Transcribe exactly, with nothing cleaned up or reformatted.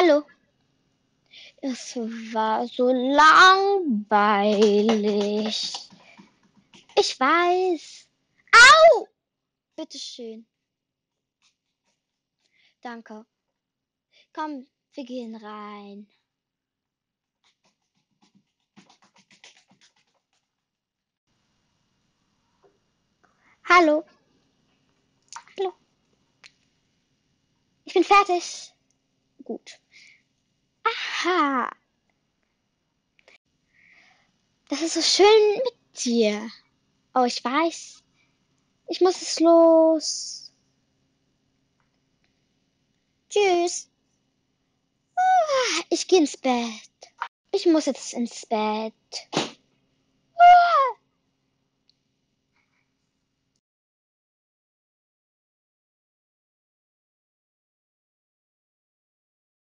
Hallo. Es war so langweilig. Ich weiß. Au! Bitteschön. Danke. Komm, wir gehen rein. Hallo. Hallo. Ich bin fertig. Gut. Aha. Das ist so schön mit dir. Oh, ich weiß. Ich muss es los. Tschüss. Ich gehe ins Bett. Ich muss jetzt ins Bett.